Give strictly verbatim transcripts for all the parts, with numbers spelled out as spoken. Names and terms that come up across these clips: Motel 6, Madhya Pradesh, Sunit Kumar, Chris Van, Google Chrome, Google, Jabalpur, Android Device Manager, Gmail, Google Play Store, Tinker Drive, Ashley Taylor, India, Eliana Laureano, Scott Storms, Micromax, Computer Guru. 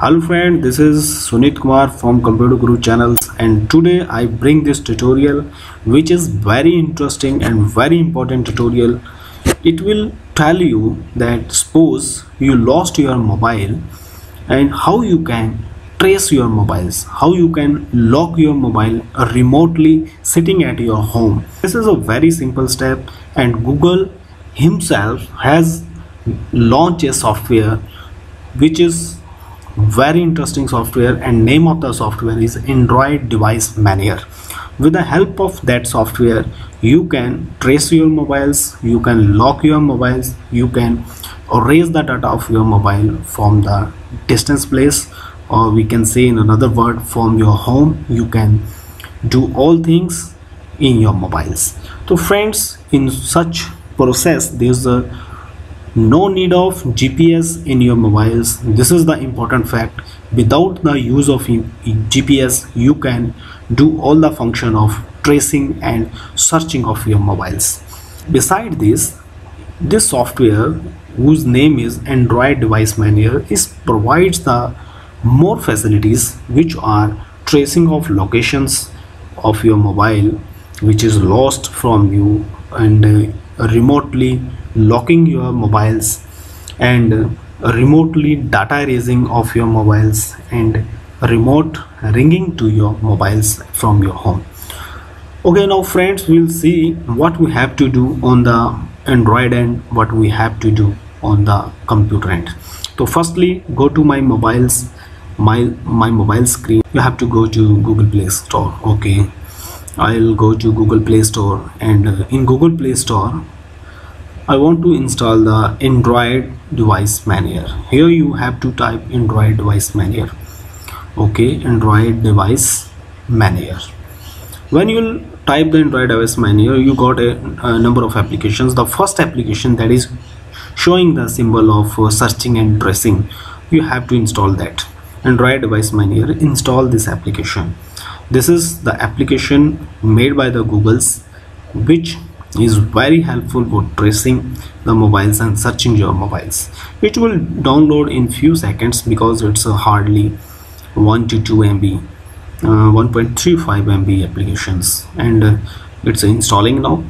Hello friend, this is Sunit Kumar from Computer Guru channels, and today I bring this tutorial which is very interesting and very important tutorial. It will tell you that suppose you lost your mobile and how you can trace your mobiles, how you can lock your mobile remotely sitting at your home. This is a very simple step, and Google himself has launched a software which is very interesting software, and name of the software is Android Device Manager. With the help of that software, you can trace your mobiles, you can lock your mobiles, you can erase the data of your mobile from the distance place, or we can say in another word, from your home. You can do all things in your mobiles. So friends, in such process there is a no need of G P S in your mobiles. This is the important fact. Without the use of G P S, you can do all the function of tracing and searching of your mobiles. Besides this, this software whose name is Android Device Manager is provides the more facilities which are tracing of locations of your mobile which is lost from you, and uh, remotely locking your mobiles, and uh, remotely data erasing of your mobiles, and remote ringing to your mobiles from your home. Okay, now friends, we'll see what we have to do on the Android end, what we have to do on the computer end. So firstly, go to my mobiles, my my mobile screen. You have to go to Google Play Store. Okay, I'll go to Google Play Store, and uh, in Google Play Store I want to install the Android Device Manager. Here you have to type Android Device Manager. Okay, Android Device Manager. When you type the Android Device Manager, you got a, a number of applications. The first application that is showing the symbol of uh, searching and tracing, you have to install that. Android Device Manager, install this application. This is the application made by the Googles, which is very helpful for tracing the mobiles and searching your mobiles. It will download in few seconds because it's a hardly one to two M B, uh, one point three five M B applications, and uh, it's installing now.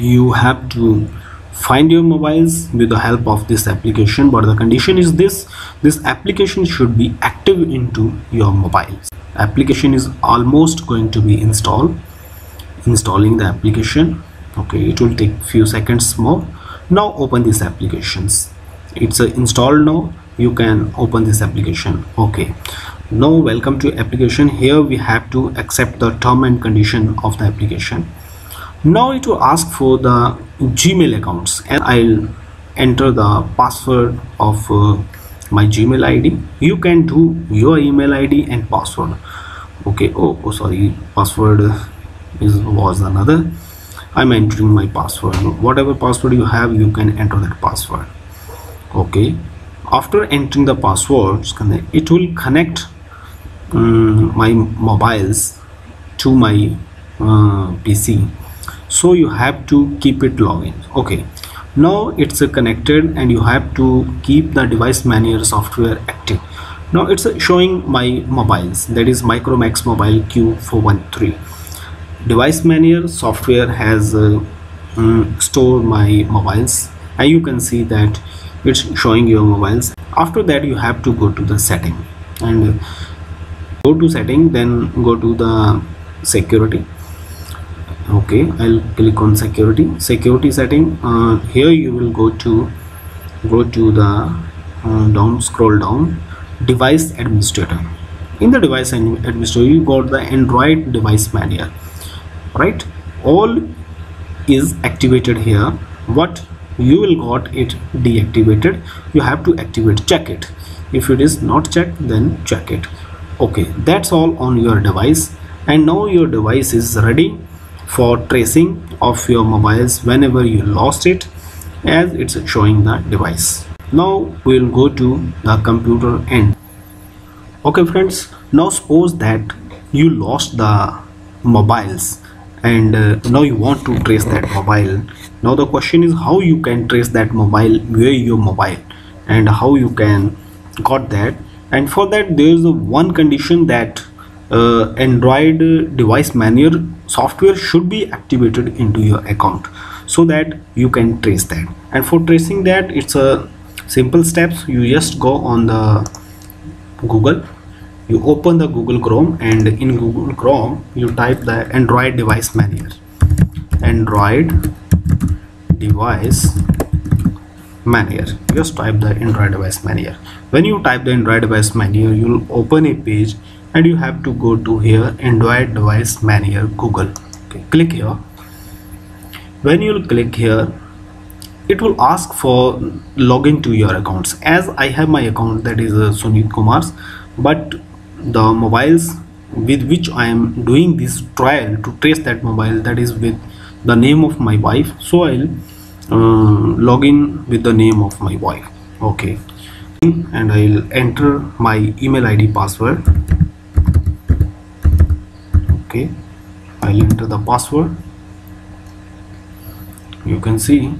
You have to find your mobiles with the help of this application, but the condition is this: this application should be active into your mobiles. Application is almost going to be installed. Installing the application. Okay, it will take few seconds more. Now open these applications. It's uh, installed now. You can open this application. Okay, now welcome to application. Here we have to accept the term and condition of the application. Now it will ask for the Gmail accounts, and I'll enter the password of uh, my Gmail I D. You can do your email I D and password. Okay, oh, oh sorry, password uh, Is was another. I'm entering my password. Whatever password you have, you can enter that password. Okay, after entering the passwords, it will connect um, my mobiles to my uh, P C, so you have to keep it logged in. Okay, now it's uh, connected, and you have to keep the Device Manager software active. Now it's uh, showing my mobiles, that is Micromax mobile Q four one three. Device Manager software has uh, um, stored my mobiles, and you can see that it's showing your mobiles. After that, you have to go to the setting, and go to setting, then go to the security. Okay, I'll click on security, security setting. Uh, here you will go to go to the uh, down, scroll down, device administrator. In the device administrator, you got the Android Device Manager. Right, all is activated here. What you will got it deactivated. You have to activate, check it. If it is not checked, then check it. Okay, that's all on your device, and now your device is ready for tracing of your mobiles whenever you lost it, as it's showing the device. Now we'll go to the computer end. Okay friends, now suppose that you lost the mobiles, and uh, now you want to trace that mobile. Now the question is, how you can trace that mobile, where your mobile, and how you can got that and for that there is one condition that uh, Android Device Manager software should be activated into your account so that you can trace that. And for tracing that, it's a simple steps. You just go on the Google, you open the Google Chrome, and in Google Chrome you type the Android Device Manager, Android Device Manager. Just type the Android Device Manager. When you type the Android Device Manager, you'll open a page and you have to go to here, Android Device Manager Google. Okay, click here. When you'll click here, it will ask for login to your accounts. As I have my account, that is uh, Sunit Kumar's, but the mobiles with which I am doing this trial to trace that mobile, that is with the name of my wife, so I'll uh, log in with the name of my wife. Okay, and I'll enter my email I D password. Okay, I'll enter the password. You can see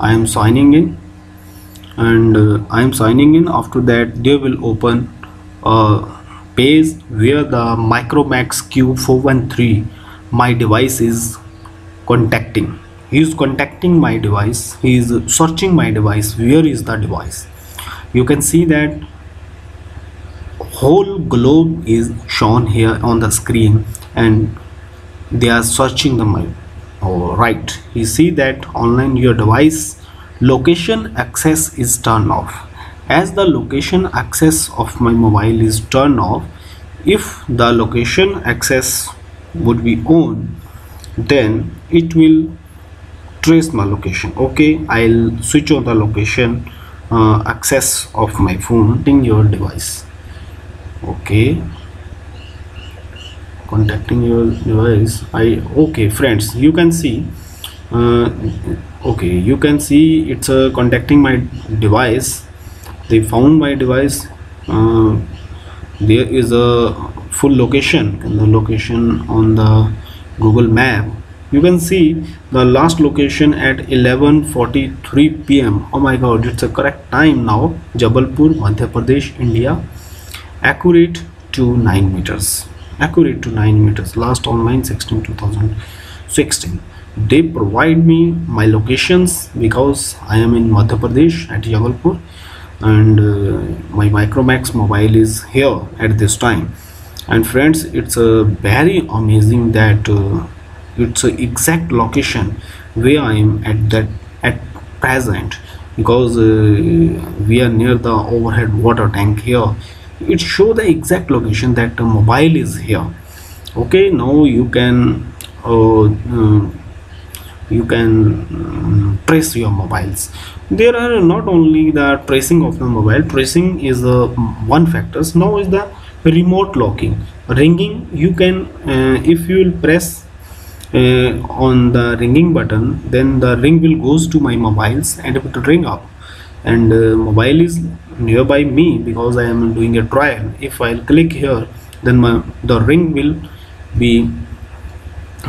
I am signing in, and uh, I am signing in. After that, they will open a page where the Micromax Q four one three, my device, is contacting. He is contacting my device. He is searching my device. Where is the device? You can see that whole globe is shown here on the screen, and they are searching the mobile. All right, you see that online your device location access is turned off. As the location access of my mobile is turned off, if the location access would be on, then it will trace my location. Okay, I'll switch on the location uh, access of my phone in your device. Okay, contacting your device. I okay friends, you can see uh, okay you can see it's uh, contacting my device. They found my device. Uh, there is a full location and the location on the Google map. You can see the last location at eleven forty-three p m Oh my god, it's a correct time now. Jabalpur, Madhya Pradesh, India. Accurate to nine meters. Accurate to nine meters. Last online sixteen two thousand sixteen. They provide me my locations because I am in Madhya Pradesh at Jabalpur, and uh, my Micromax mobile is here at this time. And friends, it's a uh, very amazing that uh, it's an exact location where I am at that at present, because uh, we are near the overhead water tank here. It shows the exact location that the mobile is here. Okay, now you can uh, uh, you can trace your mobiles. There are not only the tracing of the mobile. Tracing is uh, one factor. Now is the remote locking, ringing. You can uh, if you will press uh, on the ringing button, then the ring will goes to my mobiles and it will ring up, and uh, mobile is nearby me because I am doing a trial. If I'll click here, then my the ring will be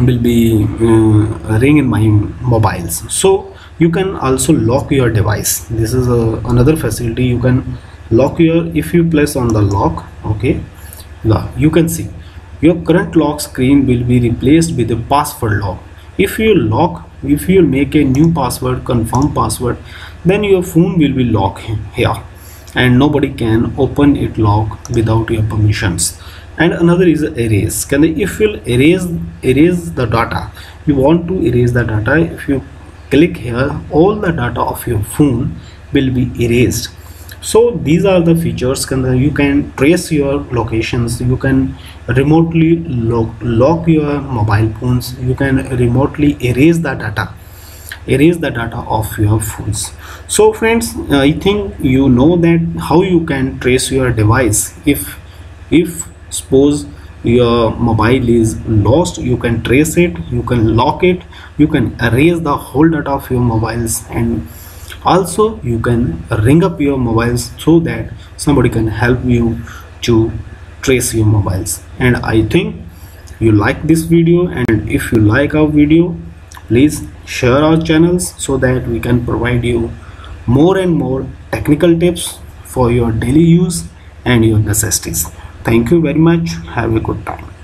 will be uh, ring in my mobiles. So you can also lock your device. This is uh, another facility. You can lock your, if you press on the lock, okay, now you can see your current lock screen will be replaced with a password lock. If you lock, if you make a new password, confirm password, then your phone will be locked here and nobody can open it lock without your permissions. And another is erase. Can if you'll erase erase the data, you want to erase the data, if you click here, all the data of your phone will be erased. So these are the features. Can you can trace your locations, you can remotely lock, lock your mobile phones, you can remotely erase the data erase the data of your phones. So friends, I think you know that how you can trace your device. If if suppose your mobile is lost, you can trace it, you can lock it, you can erase the whole data of your mobiles, and also you can ring up your mobiles so that somebody can help you to trace your mobiles. And I think you like this video, and if you like our video, please share our channels so that we can provide you more and more technical tips for your daily use and your necessities. Thank you very much. Have a good time.